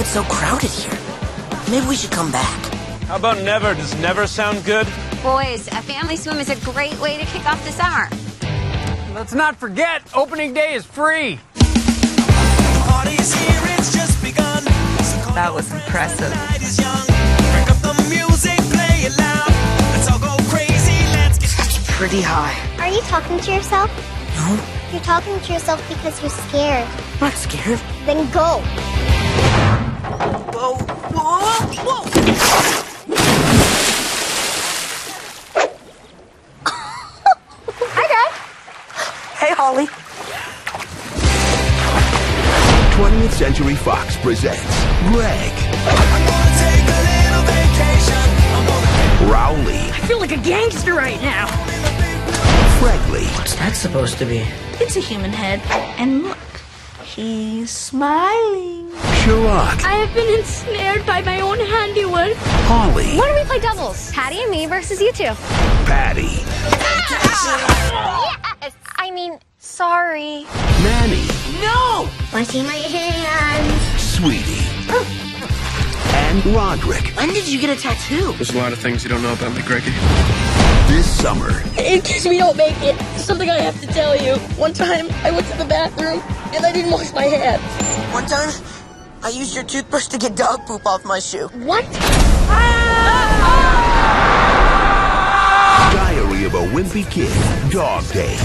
it's so crowded here. Maybe we should come back. How about never? Does never sound good? Boys, a family swim is a great way to kick off the summer. Let's not forget, opening day is free. That was impressive. That's pretty high. Are you talking to yourself? No. You're talking to yourself because you're scared. I'm not scared. Then go. Whoa. Whoa. Whoa. Rowley. 20th Century Fox presents Greg. I'm gonna take a little vacation. Rowley. I feel like a gangster right now. Fregley. What's that supposed to be? It's a human head. And look, he's smiling. Sherlock. I have been ensnared by my own handiwork. Holly. Why don't we play doubles? Patty and me versus you two. Patty. Ah! Yes. I mean, sorry. Manny. No! Washing my hands. Sweetie. Oh. And Roderick. When did you get a tattoo? There's a lot of things you don't know about McGregor. This summer. In case we don't make it, there's something I have to tell you. One time, I went to the bathroom, and I didn't wash my hands. One time, I used your toothbrush to get dog poop off my shoe. What? Ah! Diary of a Wimpy Kid, Dog Days.